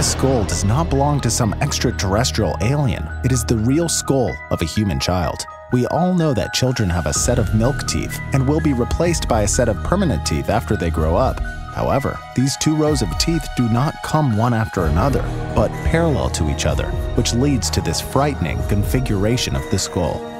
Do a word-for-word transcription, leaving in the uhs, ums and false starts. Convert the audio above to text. This skull does not belong to some extraterrestrial alien. It is the real skull of a human child. We all know that children have a set of milk teeth and will be replaced by a set of permanent teeth after they grow up. However, these two rows of teeth do not come one after another, but parallel to each other, which leads to this frightening configuration of the skull.